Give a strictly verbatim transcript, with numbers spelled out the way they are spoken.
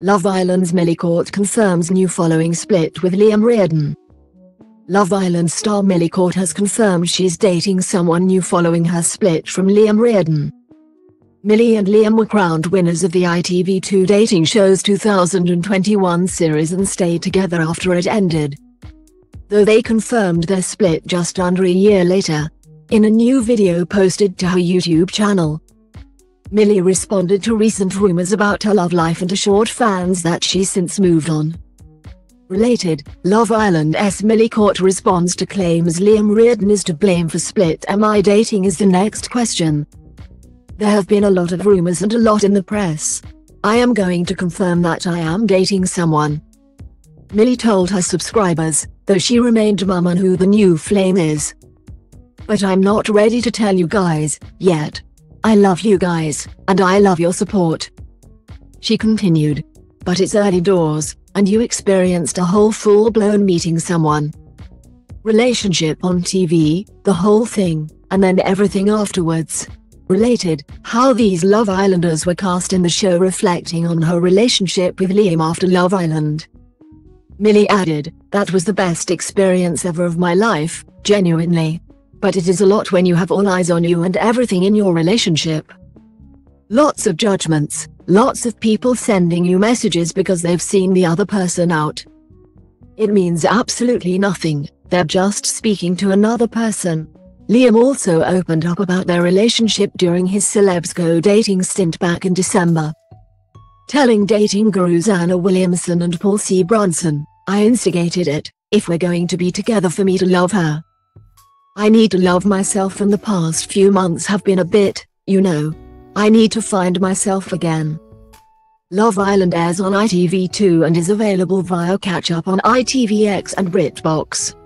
Love Island's Millie Court confirms new following split with Liam Reardon. Love Island star Millie Court has confirmed she's dating someone new following her split from Liam Reardon. Millie and Liam were crowned winners of the I T V two dating show's two thousand twenty-one series and stayed together after it ended, though they confirmed their split just under a year later. In a new video posted to her YouTube channel, Millie responded to recent rumors about her love life and assured fans that she's since moved on. Related, Love Island's Millie Court responds to claims Liam Reardon is to blame for split. Am I dating is the next question. There have been a lot of rumors and a lot in the press. I am going to confirm that I am dating someone, Millie told her subscribers, though she remained mum on who the new flame is. But I'm not ready to tell you guys yet. I love you guys, and I love your support, she continued. But it's early doors, and you experienced a whole full-blown meeting someone relationship on T V, the whole thing, and then everything afterwards. Related, how these Love Islanders were cast in the show reflecting on her relationship with Liam after Love Island. Millie added, that was the best experience ever of my life, genuinely. But it is a lot when you have all eyes on you and everything in your relationship. Lots of judgments, lots of people sending you messages because they've seen the other person out. It means absolutely nothing, they're just speaking to another person. Liam also opened up about their relationship during his Celebs Go Dating stint back in December, telling dating gurus Anna Williamson and Paul C. Bronson, I instigated it, if we're going to be together for me to love her, I need to love myself, and the past few months have been a bit, you know. I need to find myself again. Love Island airs on I T V two and is available via catch-up on I T V X and BritBox.